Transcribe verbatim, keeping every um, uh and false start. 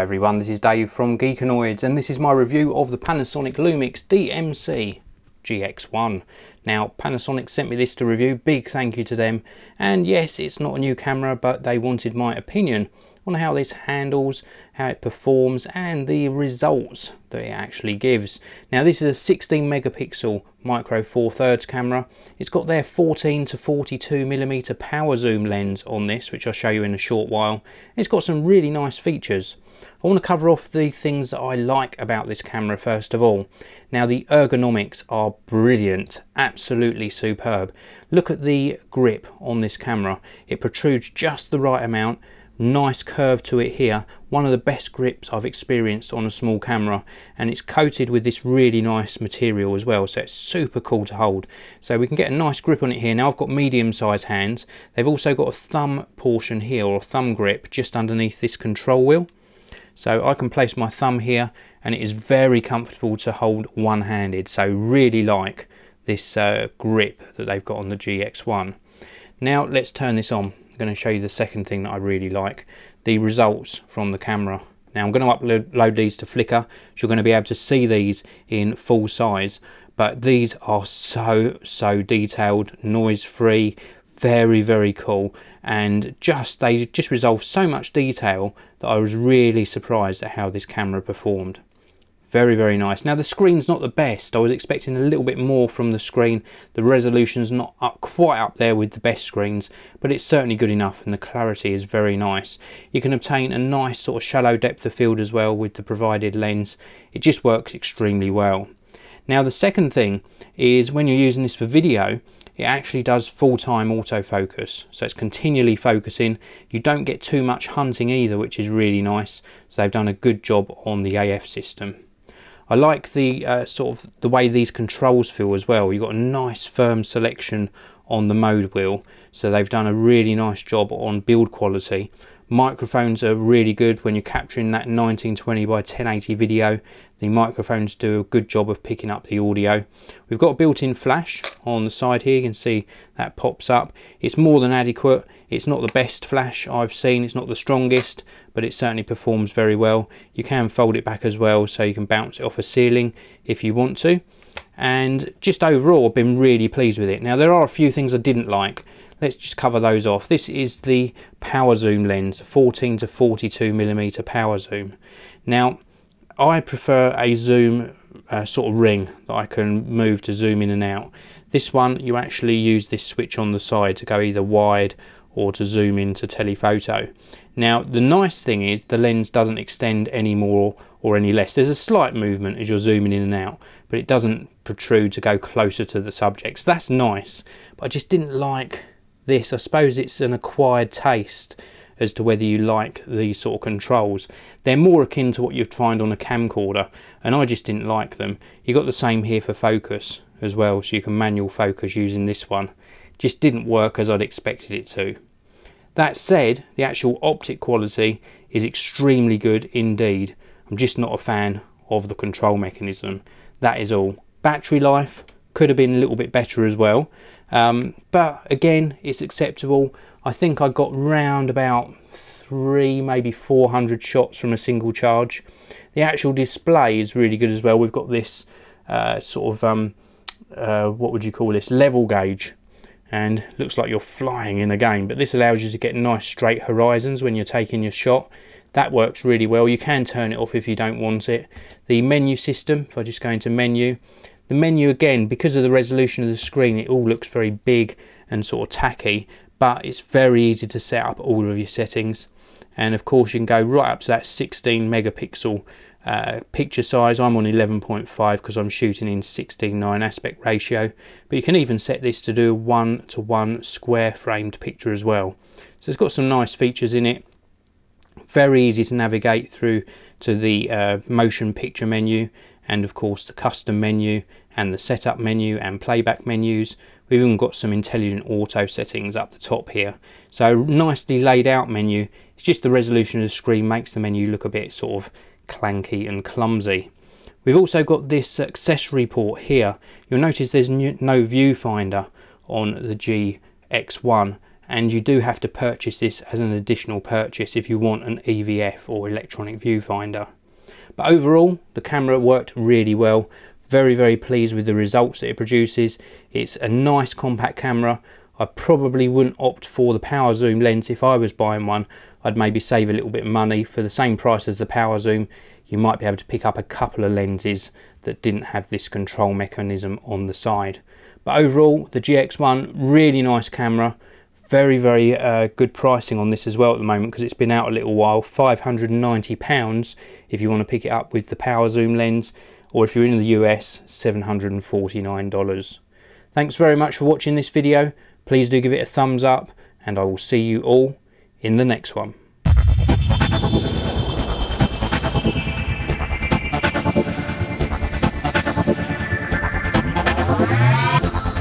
Hi everyone, this is Dave from Geekanoids and this is my review of the Panasonic Lumix D M C G X one. Now Panasonic sent me this to review, big thank you to them, and yes, it's not a new camera, but they wanted my opinion on how this handles, how it performs and the results that it actually gives. Now this is a sixteen megapixel micro four thirds camera. It's got their fourteen to forty-two millimeter power zoom lens on this, which I'll show you in a short while. It's got some really nice features. I want to cover off the things that I like about this camera first of all. Now the ergonomics are brilliant, absolutely superb. Look at the grip on this camera. It protrudes just the right amount. Nice curve to it here, one of the best grips I've experienced on a small camera, and it's coated with this really nice material as well, so it's super cool to hold. So we can get a nice grip on it here. Now I've got medium sized hands. They've also got a thumb portion here, or a thumb grip, just underneath this control wheel. So I can place my thumb here and it is very comfortable to hold one-handed, so really like this uh, grip that they've got on the G X one. Now let's turn this on. Going to show you the second thing that I really like, the results from the camera. Now I'm going to upload these to Flickr, so you're going to be able to see these in full size, but these are so so detailed, noise free, very very cool, and just they just resolve so much detail that I was really surprised at how this camera performed. Very, very nice. Now the screen's not the best. I was expecting a little bit more from the screen. The resolution's not up, quite up there with the best screens, but it's certainly good enough and the clarity is very nice. You can obtain a nice sort of shallow depth of field as well with the provided lens. It just works extremely well. Now the second thing is when you're using this for video, it actually does full-time autofocus, so it's continually focusing. You don't get too much hunting either, which is really nice, so they've done a good job on the A F system. I like the uh, sort of the way these controls feel as well. You've got a nice firm selection on the mode wheel, so they've done a really nice job on build quality. Microphones are really good when you're capturing that nineteen twenty by ten eighty video. The microphones do a good job of picking up the audio. We've got a built-in flash on the side here. You can see that pops up. It's more than adequate. It's not the best flash I've seen. It's not the strongest, but it certainly performs very well. You can fold it back as well, so you can bounce it off a ceiling if you want to. And just overall, I've been really pleased with it. Now, there are a few things I didn't like. Let's just cover those off. This is the power zoom lens, fourteen to forty-two millimeter power zoom. Now, I prefer a zoom uh, sort of ring that I can move to zoom in and out. This one, you actually use this switch on the side to go either wide or to zoom into telephoto. Now the nice thing is the lens doesn't extend any more or any less. There's a slight movement as you're zooming in and out, but it doesn't protrude to go closer to the subjects. So that's nice, but I just didn't like this. I suppose it's an acquired taste as to whether you like these sort of controls. They're more akin to what you'd find on a camcorder, and I just didn't like them. You got the same here for focus as well, so you can manual focus using this one. Just didn't work as I'd expected it to. That said, the actual optic quality is extremely good indeed. I'm just not a fan of the control mechanism. That is all. Battery life could have been a little bit better as well, um, but again, it's acceptable. I think I got round about three, maybe four hundred shots from a single charge. The actual display is really good as well. We've got this uh, sort of um, uh, what would you call this, level gauge. And looks like you're flying in the game, but this allows you to get nice straight horizons when you're taking your shot. That works really well. You can turn it off if you don't want it. The menu system, if I just go into menu, the menu again, because of the resolution of the screen, it all looks very big and sort of tacky, but it's very easy to set up all of your settings. And of course you can go right up to that sixteen megapixel uh, picture size. I'm on eleven point five because I'm shooting in sixteen nine aspect ratio, but you can even set this to do a one to one square framed picture as well. So it's got some nice features in it. Very easy to navigate through to the uh, motion picture menu, and of course the custom menu and the setup menu and playback menus. We've even got some intelligent auto settings up the top here. So nicely laid out menu. It's just the resolution of the screen makes the menu look a bit sort of clanky and clumsy. We've also got this accessory port here. You'll notice there's no viewfinder on the G X one, and you do have to purchase this as an additional purchase if you want an E V F or electronic viewfinder. But overall, the camera worked really well. Very, very pleased with the results that it produces. It's a nice compact camera. I probably wouldn't opt for the power zoom lens if I was buying one. I'd maybe save a little bit of money. For the same price as the power zoom, you might be able to pick up a couple of lenses that didn't have this control mechanism on the side. But overall, the G X one, really nice camera. Very, very uh, good pricing on this as well at the moment, because it's been out a little while. five hundred and ninety pounds if you want to pick it up with the power zoom lens, or if you're in the U S, seven hundred and forty-nine dollars. Thanks very much for watching this video. Please do give it a thumbs up, and I will see you all in the next one.